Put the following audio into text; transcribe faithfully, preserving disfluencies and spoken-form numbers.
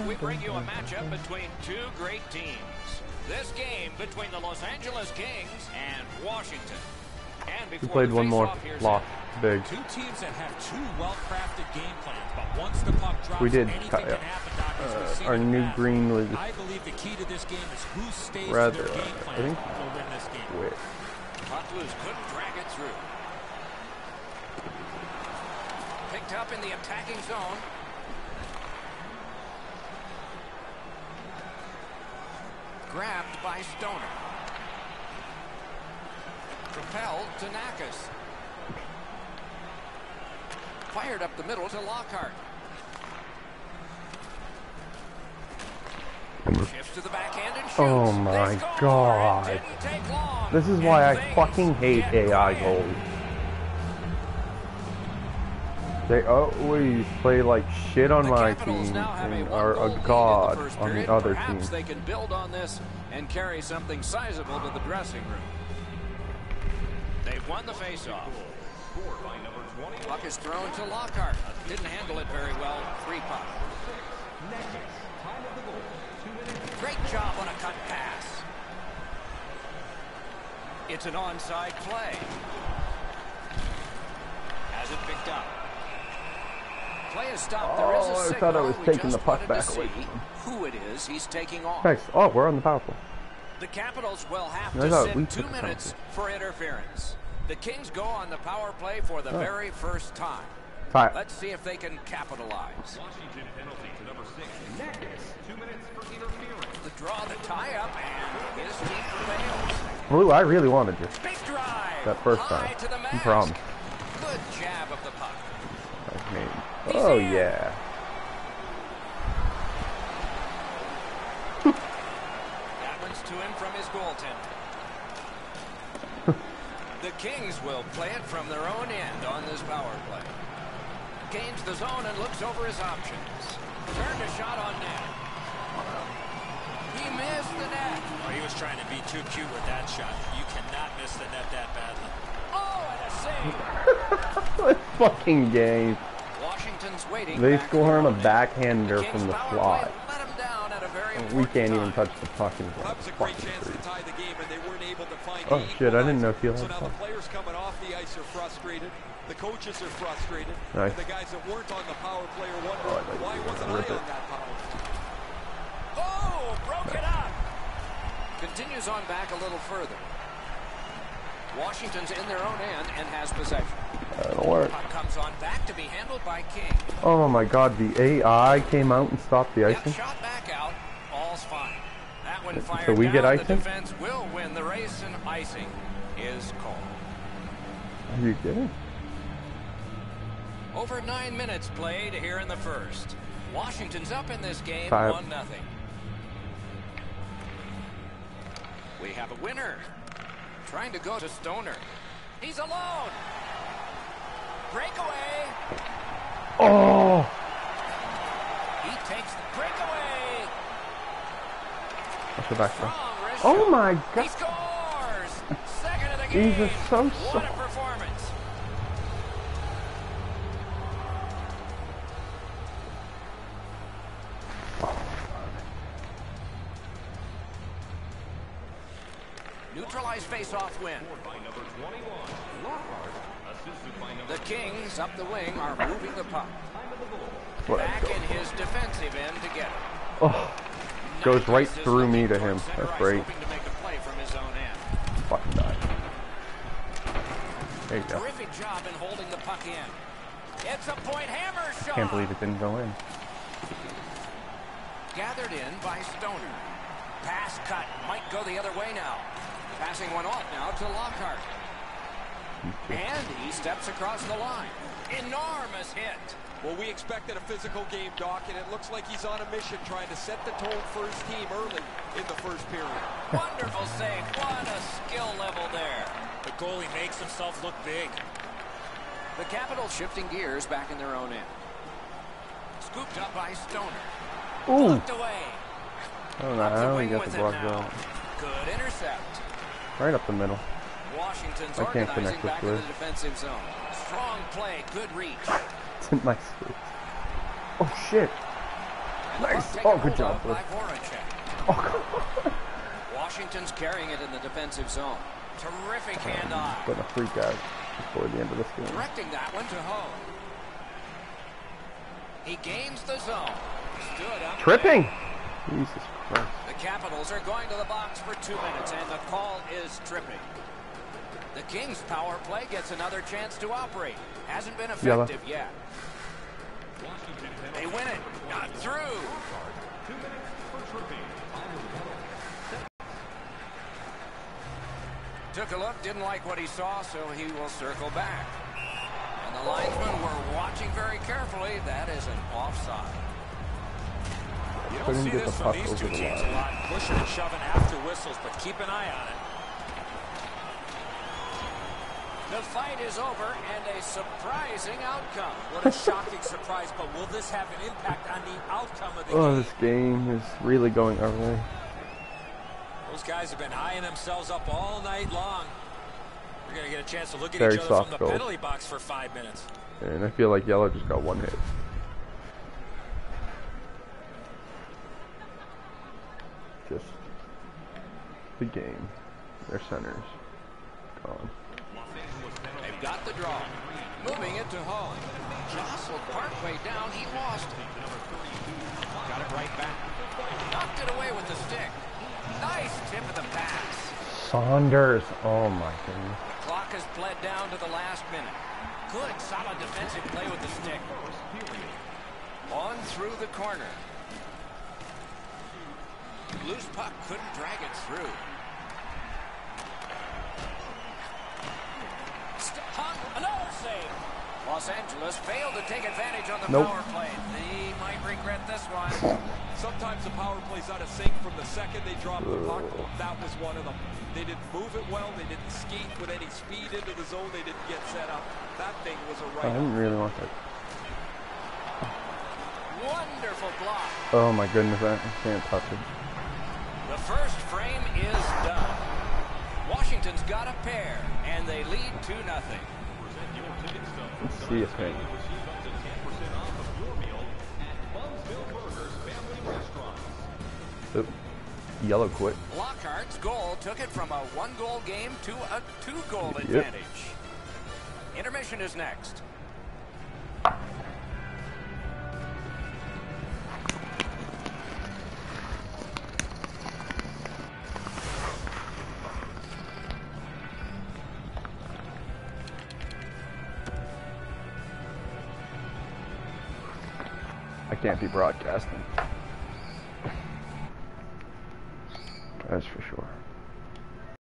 evening, we bring you a matchup between two great teams. This game between the Los Angeles Kings and Washington. And before we played one more, lost big. Two teams that have two well-crafted game plans, but once the puck drops, we did. Anything yeah. can happen. Uh, our new path. Green league. I believe the key to this game is who stays rather. Their game plan. I think. Will win this game. Wait. Puck loose, couldn't drag it through. Picked up in the attacking zone. Grabbed by Stoner. Propelled to Nacus. Fired up the middle to Lockhart. Shifts to the backhand and shoots. Oh my god. This is why I fucking hate A I goalies. They always play like shit on my team and are a god on the other team. Perhaps they can build on this and carry something sizable to the dressing room. They've won the faceoff. Puck is thrown to Lockhart. Didn't handle it very well. Free puck. Great job on a cut pass. It's an onside play. Has it picked up? Play is stopped. There is a signal. I thought I was taking the puck back away. Who it is? He's taking off. Thanks. Oh, we're on the power play. The Capitals will have no, to no, sit two minutes for interference. The Kings go on the power play for the oh. very first time. Right. Let's see if they can capitalize. Washington penalty to number six. Nacus, two minutes for interference. The draw, the tie-up, and his team prevails. Blue, I really wanted you. Big drive. That first time. No problem. Good jab of the puck. I mean, oh, in. yeah. To him from his goaltender. The Kings will play it from their own end on this power play. Gains the zone and looks over his options. Turned a shot on net. He missed the net. Oh, he was trying to be too cute with that shot. You cannot miss the net that badly. Oh, and a save. Fucking game. Washington's waiting. They score on a backhander from the slot. We can't even touch the puck. That's a great chance to tie the game, and they weren't able to find the equalizer. Oh shit! I didn't know if you had. So now the players coming off the ice are frustrated. The coaches are frustrated. Nice. The guys that weren't on the power play are wondering oh, why wasn't I on that power play. Oh, broke it up. Continues on back a little further. Washington's in their own end and has possession. That'll work. Puck comes on back to be handled by King. Oh my god! The A I came out and stopped the icing. Shot back out. All's fine. That one fired so we down. Get icing? The defense will win the race, and icing is called. Are you kidding? Over nine minutes played here in the first. Washington's up in this game, one nothing. We have a winner. Trying to go to Stoner. He's alone. Breakaway. Oh. He takes the breakaway. Back oh my god! He scores! Second of the game! Jesus, so what a performance! Neutralized face-off win. The Kings up the wing are moving the puck. Back in his defensive end to get it. Oh. Goes right through me to him. That's great. Fucking die. There you go. Can't believe it didn't go in. Gathered in by Stoner. Pass cut. Might go the other way now. Passing one off now to Lockhart. And he steps across the line. Enormous hit. Well, we expected a physical game, Doc, and it looks like he's on a mission trying to set the tone for his team early in the first period. Wonderful save. What a skill level there. The goalie makes himself look big. The Capitals shifting gears back in their own end. Scooped up by Stoner. Ooh. Looked away. I don't know. I don't get the block down. Good intercept. Right up the middle. Washington's I can't connect back in the defensive zone. Strong play, good reach. It's in my space. Oh shit. Nice. Oh, good job, bro. Oh, Washington's carrying it in the defensive zone. Terrific handoff. Got a free guy before the end of this game. Directing that one to home. He gains the zone. Stood up. Tripping. There. Jesus Christ. The Capitals are going to the box for two minutes, and the call is tripping. The Kings' power play gets another chance to operate. Hasn't been effective Yellow. yet. They win it. Not through. Two minutes for tripping. Took a look, didn't like what he saw, so he will circle back. And the linesmen were watching very carefully. That is an offside. You don't see this from these two teams a lot. Pushing and shoving after whistles, but keep an eye on it. The fight is over and a surprising outcome. What a shocking surprise, but will this have an impact on the outcome of the game? Oh, this game is really going our way. Those guys have been eyeing themselves up all night long. We're going to get a chance to look at Very each other from the goal. penalty box for five minutes. And I feel like Yellow just got one hit. Just the game. Their centers. Gone. Got the draw. Moving it to Hall. Jostled partway down. He lost it. Got it right back. Knocked it away with the stick. Nice tip of the pass. Saunders. Oh, my goodness. The clock has bled down to the last minute. Good, solid defensive play with the stick. On through the corner. Loose puck couldn't drag it through. Another save. Los Angeles failed to take advantage on the nope. power play. They might regret this one. Sometimes the power play's out of sync from the second they drop the puck. That was one of them. They didn't move it well. They didn't skate with any speed into the zone. They didn't get set up. That thing was a right. I didn't really want that. Wonderful block. Oh my goodness, I can't touch it. The first frame is done. Washington's got a pair, and they lead two nothing. Let's see if they. Oh, Yellow quit. Lockhart's goal took it from a one-goal game to a two-goal yep. advantage. Intermission is next. Can't be broadcasting. That's for sure.